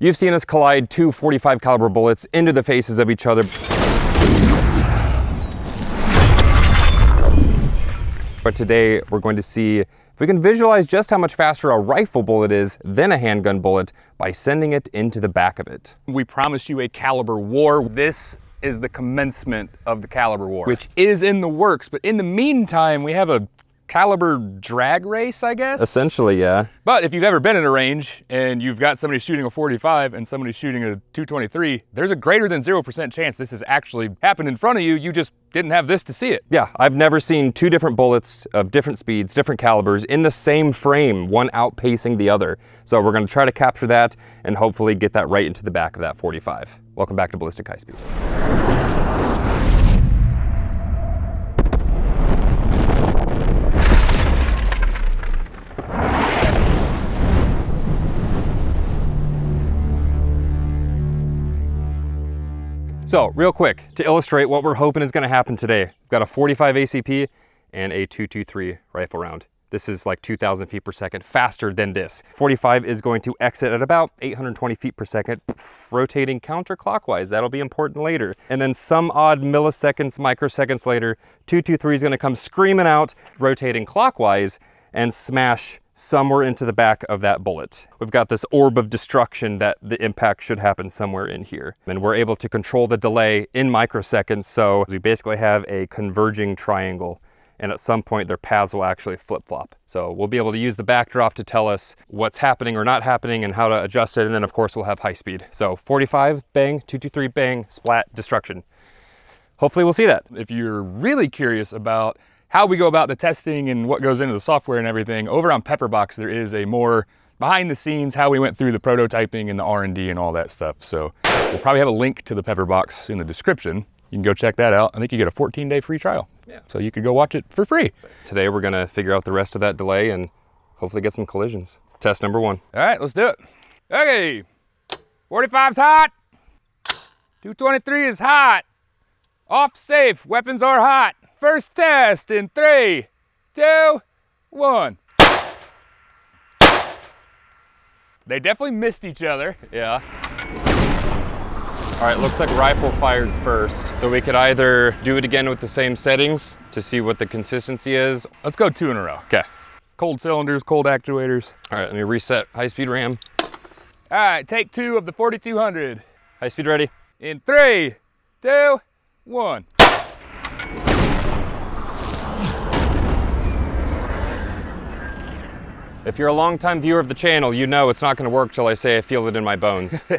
You've seen us collide two 45 caliber bullets into the faces of each other. But today we're going to see if we can visualize just how much faster a rifle bullet is than a handgun bullet by sending it into the back of it. We promised you a caliber war. This is the commencement of the caliber war, which is in the works, but in the meantime we have a caliber drag race, I guess? Essentially, yeah. But if you've ever been in a range and you've got somebody shooting a 45 and somebody shooting a 223, there's a greater than 0% chance this has actually happened in front of you. You just didn't have this to see it. Yeah, I've never seen two different bullets of different speeds, different calibers in the same frame, one outpacing the other. So we're gonna try to capture that and hopefully get that right into the back of that 45. Welcome back to Ballistic High Speed. So real quick, to illustrate what we're hoping is gonna happen today, we've got a 45 ACP and a 223 rifle round. This is like 2,000 feet per second faster than this. 45 is going to exit at about 820 feet per second, rotating counterclockwise. That'll be important later. And then some odd milliseconds, microseconds later, 223 is gonna come screaming out, rotating clockwise, and smash somewhere into the back of that bullet. We've got this orb of destruction that the impact should happen somewhere in here. And we're able to control the delay in microseconds, so we basically have a converging triangle, and at some point their paths will actually flip-flop. So we'll be able to use the backdrop to tell us what's happening or not happening and how to adjust it, and then of course we'll have high speed. So 45, bang, 223, bang, splat, destruction. Hopefully we'll see that. If you're really curious about how we go about the testing and what goes into the software and everything, over on Pepperbox, there is a more behind the scenes, how we went through the prototyping and the R&D and all that stuff. So we'll probably have a link to the Pepperbox in the description. You can go check that out. I think you get a 14-day free trial. Yeah. So you could go watch it for free. Today, we're gonna figure out the rest of that delay and hopefully get some collisions. Test number one. All right, let's do it. Okay, 45's hot. 223 is hot. Off safe, weapons are hot. First test in 3, 2, 1. They definitely missed each other. Yeah. All right, looks like rifle fired first. So we could either do it again with the same settings to see what the consistency is. Let's go two in a row. Okay. Cold cylinders, cold actuators. All right, let me reset high speed RAM. All right, take two of the 4200. High speed ready. In 3, 2, 1. If you're a long-time viewer of the channel, you know it's not gonna work till I say I feel it in my bones. All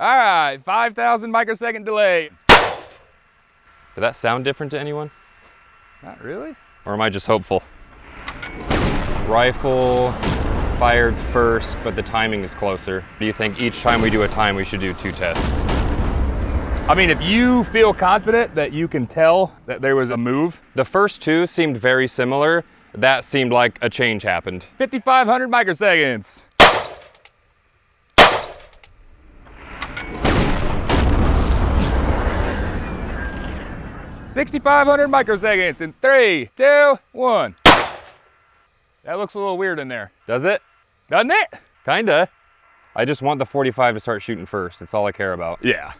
right, 5,000 microsecond delay. Did that sound different to anyone? Not really. Or am I just hopeful? Rifle fired first, but the timing is closer. Do you think each time we do a time, we should do two tests? I mean, if you feel confident that you can tell that there was a move. The first two seemed very similar. That seemed like a change happened. 5,500 microseconds. Mm-hmm. 6,500 microseconds in 3, 2, 1. That looks a little weird in there. Does it? Doesn't it? Kinda. I just want the 45 to start shooting first. That's all I care about. Yeah.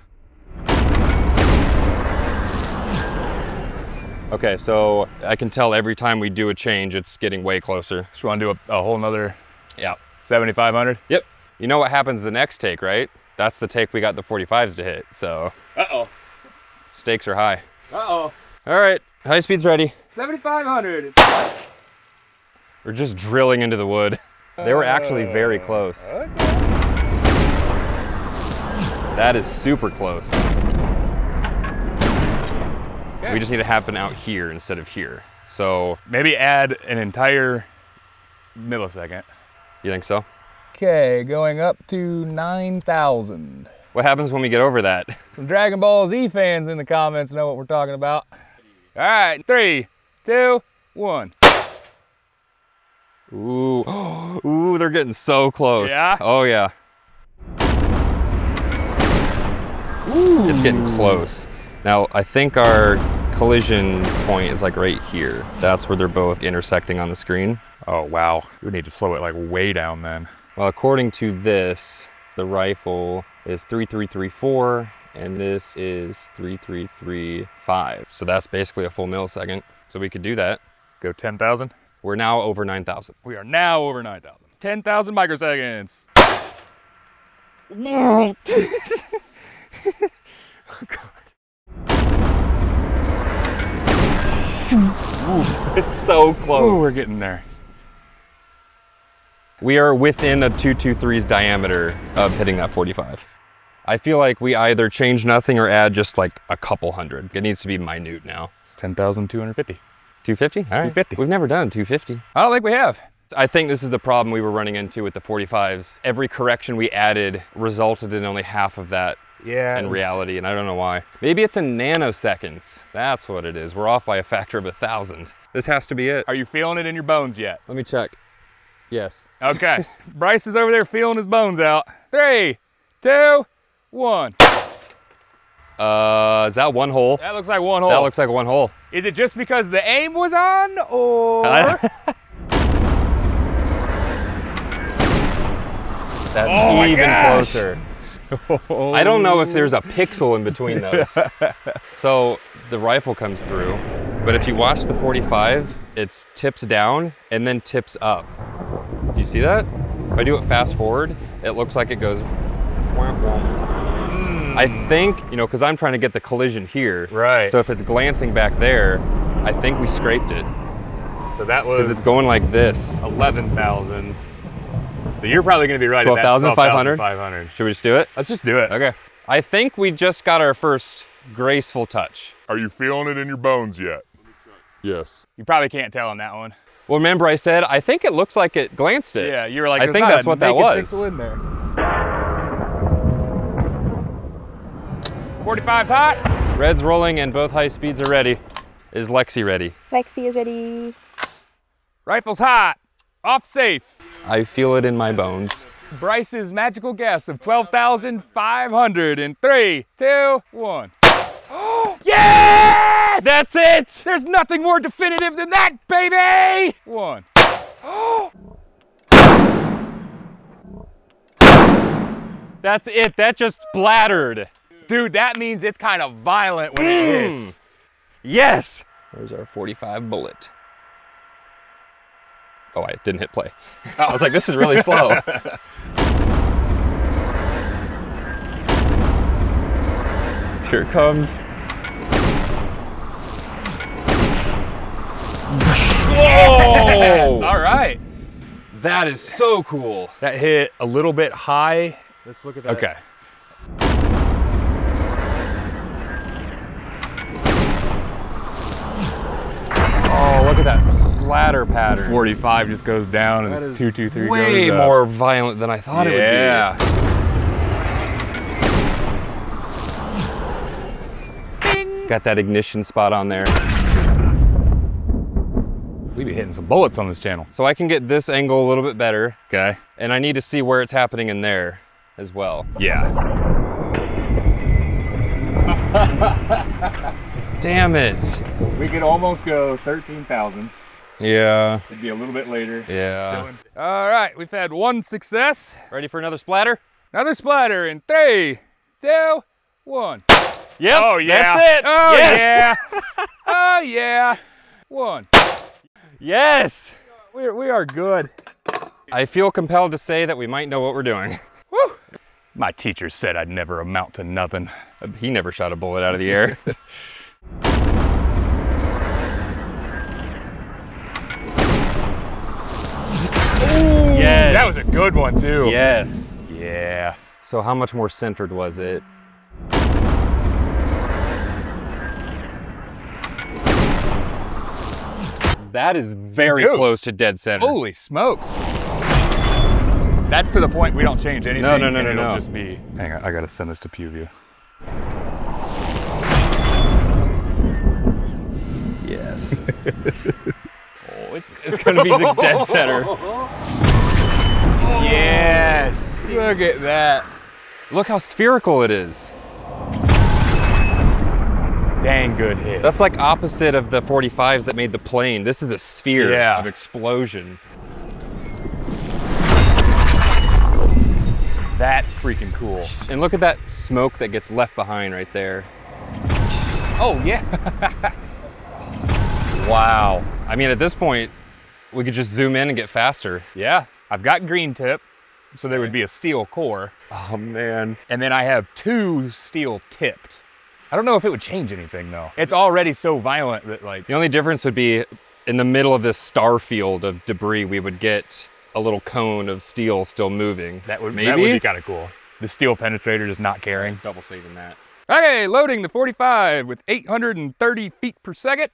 Okay, so I can tell every time we do a change, it's getting way closer. Just wanna do a whole nother, yeah, 7,500? Yep. You know what happens the next take, right? That's the take we got the 45s to hit, so. Uh-oh. Stakes are high. Uh-oh. All right, high speed's ready. 7,500. We're just drilling into the wood. They were actually very close. Okay. That is super close. So we just need to happen out here instead of here. So maybe add an entire millisecond. You think so? Okay, going up to 9,000. What happens when we get over that? Some Dragon Ball Z fans in the comments know what we're talking about. All right, 3, 2, 1. Ooh, ooh, they're getting so close. Yeah? Oh yeah. Ooh. It's getting close. Now, I think our collision point is like right here. That's where they're both intersecting on the screen. Oh, wow. We need to slow it like way down then. Well, according to this, The rifle is 3334 and this is 3335. So that's basically a full millisecond. So we could do that. Go 10,000. We're now over 9,000. We are now over 9,000. 10,000 microseconds. Oh, God. It's so close. Ooh, we're getting there. We are within a 223's diameter of hitting that 45. I feel like we either change nothing or add just like a couple hundred. It needs to be minute now. 10,250. 250? All right. 250. We've never done 250. I don't think we have. I think this is the problem we were running into with the 45s. Every correction we added resulted in only half of that in reality, and I don't know why. Maybe it's in nanoseconds. That's what it is. We're off by a factor of 1,000. This has to be it. Are you feeling it in your bones yet? Let me check. Yes. Okay. Bryce is over there feeling his bones out. 3, 2, 1. Is that one hole? That looks like one hole. That looks like one hole. Is it just because the aim was on, or? That's even closer. Oh. I don't know if there's a pixel in between those. So the rifle comes through, but if you watch the 45, it tips down and then tips up. Do you see that? If I do it fast forward, it looks like it goes. I think, you know, because I'm trying to get the collision here. Right. So if it's glancing back there, I think we scraped it. So that was. Because it's going like this. 11,000. So you're probably going to be right at that. 12,500. Should we just do it? Let's just do it. Okay. I think we just got our first graceful touch. Are you feeling it in your bones yet? Yes. You probably can't tell on that one. Well, remember I said, I think it looks like it glanced it. Yeah, you were like, I think that's what that was. In there. 45's hot. Red's rolling and both high speeds are ready. Is Lexi ready? Lexi is ready. Rifle's hot. Off safe. I feel it in my bones. Bryce's magical guess of 12,500 in 3, 2, 1. Yeah! That's it! There's nothing more definitive than that, baby! 1. That's it, that just splattered. Dude, that means it's kind of violent when it hits. Yes! There's our 45 bullet. Oh, I didn't hit play. I was like, this is really slow. Here it comes. Whoa! All right. That is so cool. That hit a little bit high. Let's look at that. Okay. Oh, look at that splatter pattern. 45 just goes down and 223 goes up. Way more violent than I thought it would be. Yeah. Got that ignition spot on there. We be hitting some bullets on this channel. So I can get this angle a little bit better. Okay. And I need to see where it's happening in there as well. Yeah. Damn it. We could almost go 13,000. Yeah. It'd be a little bit later. Yeah. All right, we've had one success. Ready for another splatter? Another splatter in 3, 2, 1. Yep, oh, yeah. That's it. Oh, yes. Yeah. Oh, yeah. 1. Yes. We are good. I feel compelled to say that we might know what we're doing. Woo. My teacher said I'd never amount to nothing. He never shot a bullet out of the air. Yes. That was a good one, too. Yes. Yeah. So how much more centered was it? That is very close to dead center. Holy smoke. That's to the point we don't change anything. No. Just be. Hang on, I gotta send this to PewView. Yes. Oh, it's gonna be dead center. Yes. Look at that. Look how spherical it is. Dang good hit. That's like opposite of the 45s that made the plane. This is a sphere of explosion. That's freaking cool. And look at that smoke that gets left behind right there. Oh yeah. Wow. I mean, at this point, we could just zoom in and get faster. Yeah, I've got green tip, so there would be a steel core. Oh man. And then I have two steel tipped. I don't know if it would change anything though. It's already so violent that like... The only difference would be in the middle of this star field of debris, we would get a little cone of steel still moving. That would be kind of cool. The steel penetrator is not caring. Double saving that. Okay, loading the 45 with 830 feet per second.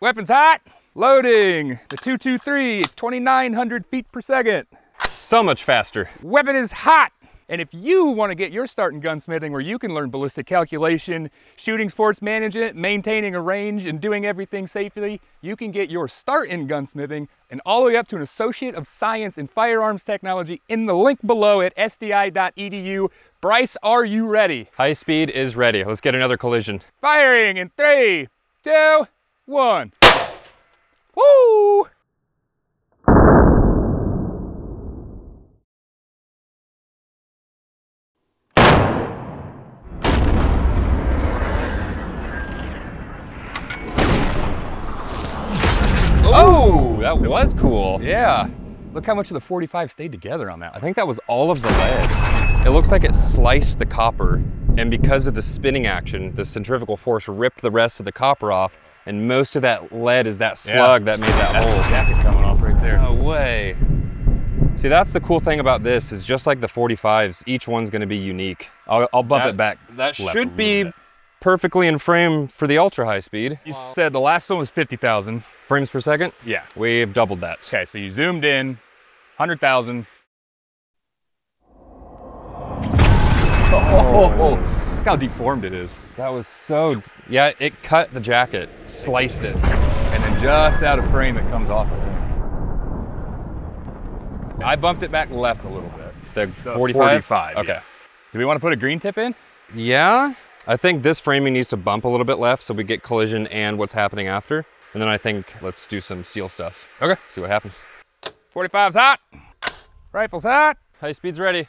Weapons hot. Loading the 223, 2,900 feet per second. So much faster. Weapon is hot. And if you want to get your start in gunsmithing where you can learn ballistic calculation, shooting sports management, maintaining a range, and doing everything safely, you can get your start in gunsmithing and all the way up to an Associate of Science in Firearms Technology in the link below at SDI.edu. Bryce, are you ready? High Speed is ready. Let's get another collision. Firing in 3, 2, 1. Woo! That was cool. Yeah. Look how much of the 45 stayed together on that one. I think that was all of the lead. It looks like it sliced the copper, and because of the spinning action, the centrifugal force ripped the rest of the copper off, and most of that lead is that slug that made that hole. That's the jacket coming off right there. No way. See, that's the cool thing about this, is just like the 45s, each one's gonna be unique. I'll bump it back. That should be perfectly in frame for the ultra high speed. You said the last one was 50,000. Frames per second? Yeah. We've doubled that. Okay, so you zoomed in, 100,000. Oh, look how deformed it is. That was so, yeah, it cut the jacket, sliced it. And then just out of frame, it comes off of it. I bumped it back left a little bit. The 45? Okay. Yeah. Do we want to put a green tip in? Yeah. I think this framing needs to bump a little bit left so we get collision and what's happening after. And then I think let's do some steel stuff. Okay. See what happens. 45's hot. Rifle's hot. High Speed's ready.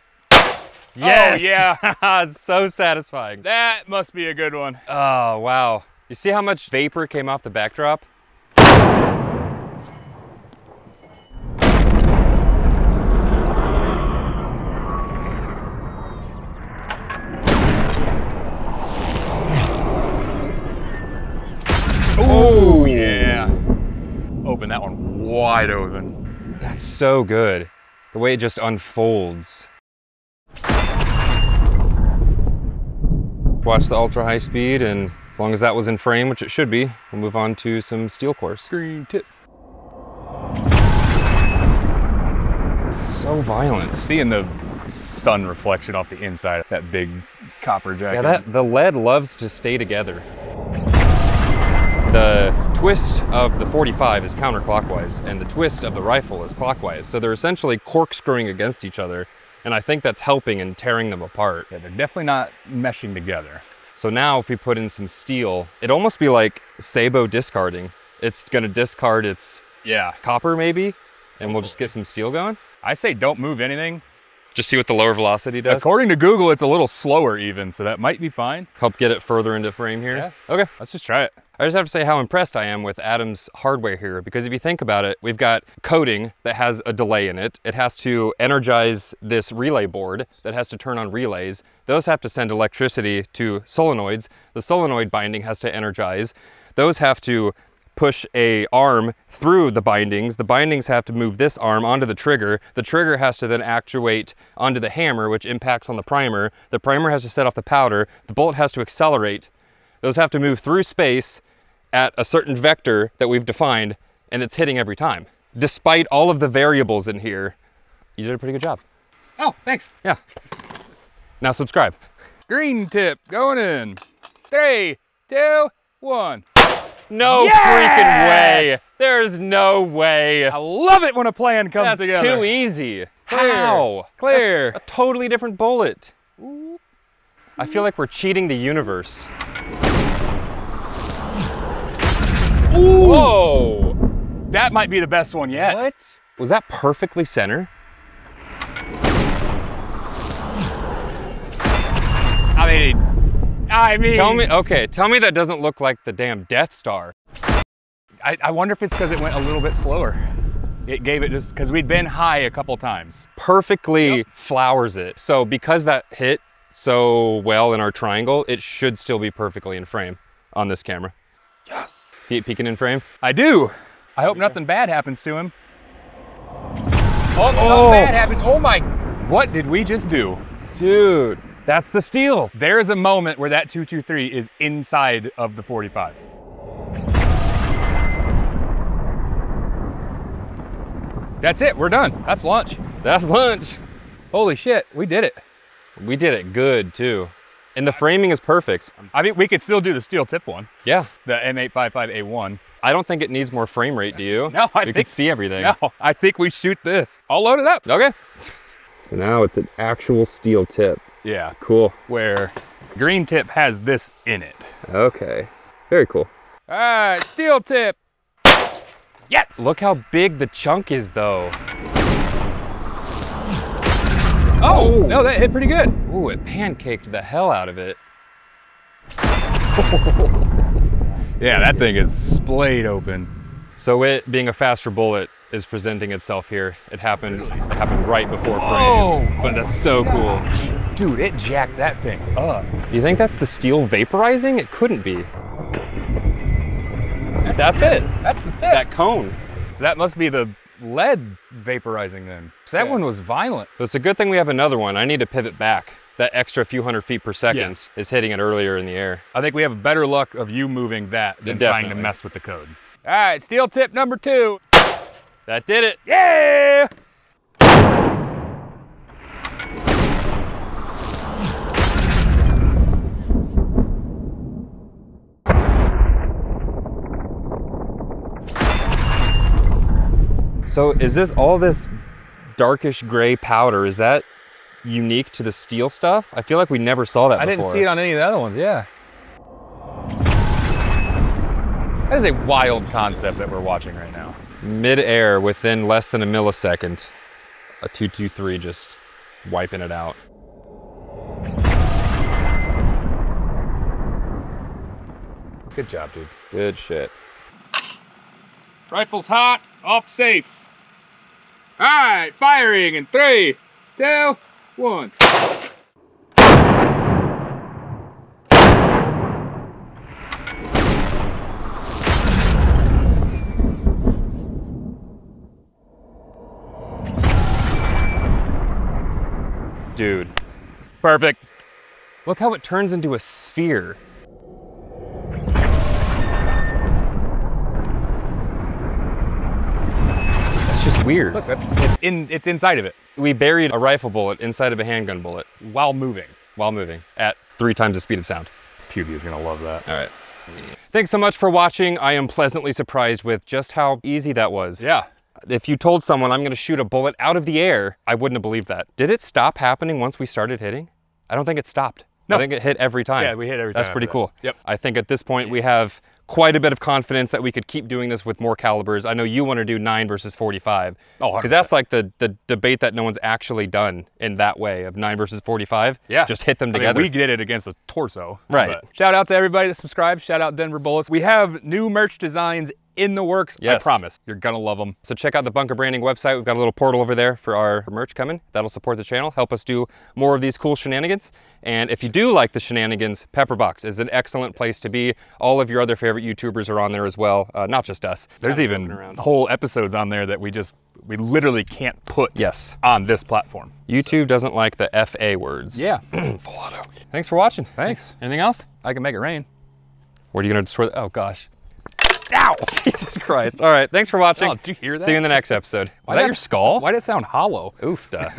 Yes. Oh, yeah. It's so satisfying. That must be a good one. Oh, wow. You see how much vapor came off the backdrop? Oh yeah. Open that one wide open. That's so good. The way it just unfolds. Watch the ultra high speed, and as long as that was in frame, which it should be, we'll move on to some steel cores. Green tip. So violent. Seeing the sun reflection off the inside of that big copper jacket. Yeah, the lead loves to stay together. The twist of the 45 is counterclockwise, and the twist of the rifle is clockwise. So they're essentially corkscrewing against each other, and I think that's helping and tearing them apart. Yeah, they're definitely not meshing together. So now if we put in some steel, it'd almost be like Sabo discarding. It's gonna discard its copper maybe, and we'll just get some steel going. I say don't move anything. Just see what the lower velocity does. According to Google, it's a little slower even, so that might be fine. Help get it further into frame here. Yeah. Okay, let's just try it. I just have to say how impressed I am with Adam's hardware here, because if you think about it, we've got coating that has a delay in it. It has to energize this relay board that has to turn on relays. Those have to send electricity to solenoids. The solenoid binding has to energize. Those have to push a arm through the bindings. The bindings have to move this arm onto the trigger. The trigger has to then actuate onto the hammer, which impacts on the primer. The primer has to set off the powder. The bullet has to accelerate. Those have to move through space at a certain vector that we've defined, and it's hitting every time. Despite all of the variables in here, you did a pretty good job. Oh, thanks. Yeah. Now subscribe. Green tip going in. 3, 2, 1. No freaking way. There's no way. I love it when a plan comes together. That's too easy. Clear. How? Clear. That's a totally different bullet. Ooh. I feel like we're cheating the universe. Ooh. Whoa! That might be the best one yet. What? Was that perfectly center? I mean... Tell me that doesn't look like the damn Death Star. I wonder if it's because it went a little bit slower. It gave it just, because we'd been high a couple times. Perfectly flowers it. So because that hit so well in our triangle, it should still be perfectly in frame on this camera. Yes. See it peeking in frame? I do. I hope nothing bad happens to him. Oh, something bad happened. Oh my, what did we just do? Dude, that's the steal. There's a moment where that 223 is inside of the 45. That's it, we're done. That's lunch. That's lunch. Holy shit, we did it. We did it good too. And the framing is perfect. I mean, we could still do the steel tip one. Yeah. The M855A1. I don't think it needs more frame rate, do you? No, I think. You can see everything. No, I think we shoot this. I'll load it up. Okay. So now it's an actual steel tip. Yeah. Cool. Where green tip has this in it. Okay. Very cool. All right, steel tip. Yes. Look how big the chunk is though. Oh, no, that hit pretty good. Ooh, it pancaked the hell out of it. Yeah, that thing is splayed open. So it being a faster bullet is presenting itself here. It happened right before frame. But that's so cool. Dude, it jacked that thing up. Do you think that's the steel vaporizing? It couldn't be. That's it. That's the stick. That cone. So that must be the lead vaporizing them. So that one was violent. So it's a good thing we have another one. I need to pivot back. That extra few hundred feet per second is hitting it earlier in the air. I think we have better luck of you moving that than trying to mess with the code. All right, steel tip number 2. That did it. Yeah! So is this, all this darkish gray powder, is that unique to the steel stuff? I feel like we never saw that before. I didn't see it on any of the other ones, yeah. That is a wild concept that we're watching right now. Mid-air, within less than a millisecond, a 223 just wiping it out. Good job, dude. Good shit. Rifle's hot, off safe. All right, firing in 3, 2, 1. Dude, perfect. Look how it turns into a sphere. That's just weird. Look, it's inside of it. We buried a rifle bullet inside of a handgun bullet. While moving. While moving at 3 times the speed of sound. PewDiePie is gonna love that. All right. Thanks so much for watching. I am pleasantly surprised with just how easy that was. Yeah. If you told someone I'm gonna shoot a bullet out of the air, I wouldn't have believed that. Did it stop happening once we started hitting? I don't think it stopped. No. I think it hit every time. Yeah, we hit every time. That's pretty cool. Yep. I think at this point we have quite a bit of confidence that we could keep doing this with more calibers. I know you want to do 9 versus 45. Oh, because that's like the debate that no one's actually done in that way of 9 versus 45. Yeah. Just hit them together. I mean, we did it against a torso. Right. But. Shout out to everybody that subscribes. Shout out Denver Bullets. We have new merch designs in the works. Yes. I promise. You're going to love them. So check out the Bunker Branding website. We've got a little portal over there for our merch coming. That'll support the channel, help us do more of these cool shenanigans. And if you do like the shenanigans, Pepperbox is an excellent place to be. All of your other favorite YouTubers are on there as well, not just us. There's even whole episodes on there that we literally can't put on this platform. YouTube doesn't like the F-A words. Yeah. Full auto. Thanks for watching. Thanks. Anything else? I can make it rain. What are you going to swear? Oh, gosh. Ow! Jesus Christ. All right, thanks for watching. Oh, did you hear that? See you in the next episode. Is that your skull? Why did it sound hollow? Oof, duh.